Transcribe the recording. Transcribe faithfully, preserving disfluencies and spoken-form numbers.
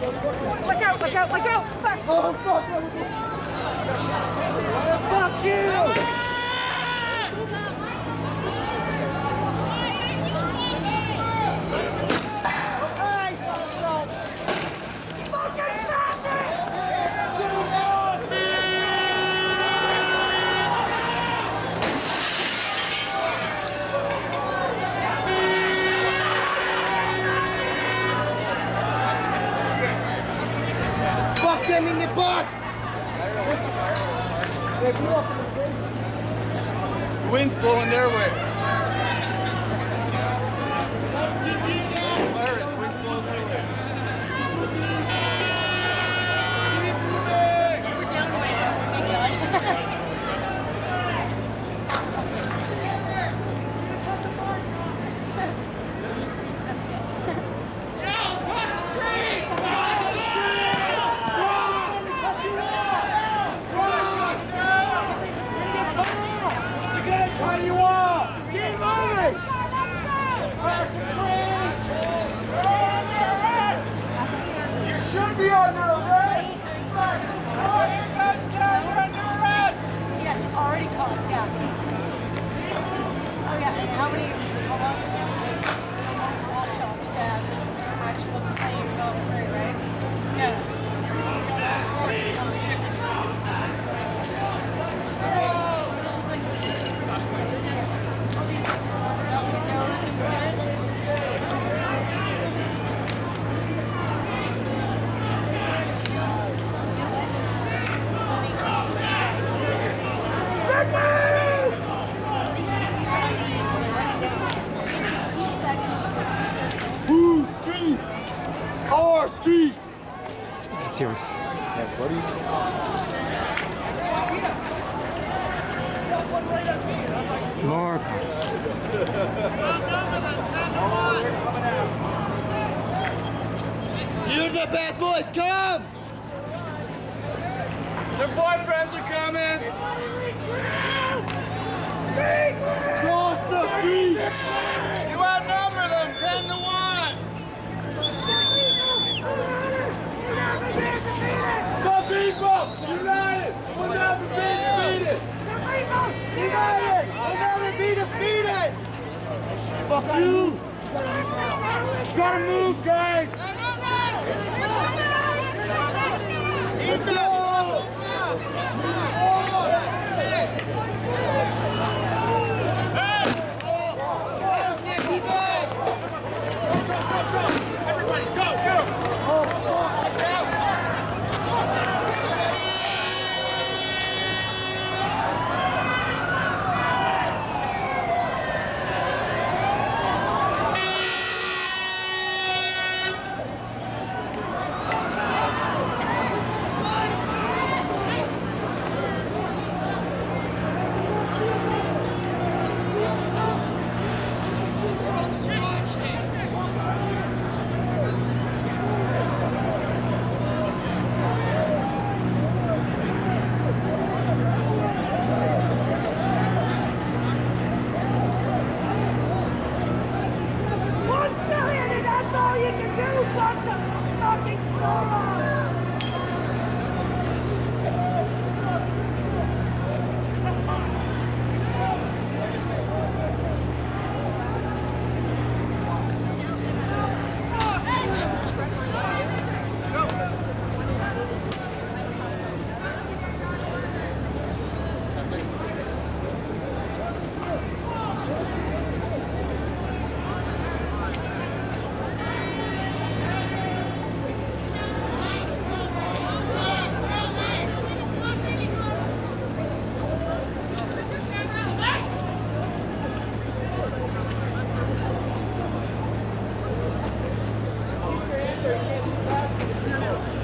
Watch out, watch out, watch out! Fuck. Oh, fuck! Fuck you! Fucking them in the butt! They blew up in the wind. The wind's blowing their way. The wind's blowing their way. Keep moving! We're downwind. Thank God. Down! Cut the tree! Be under arrest! You're under arrest! Yeah, already caught, yeah. Oh yeah, and how many how long is it? How long is it? Yeah, actual claim fell through, right? Yeah. Series. Yes, buddy. More cops. You're the bad boys, come! Your boyfriends are coming! Cross the feet! You outnumber them ten to one! The people! United! We'll never be defeated! The people! United! We'll never be defeated! Fuck you! Gotta move, guys! Let's go! Everybody, go! Get him! Oh, fuck! No.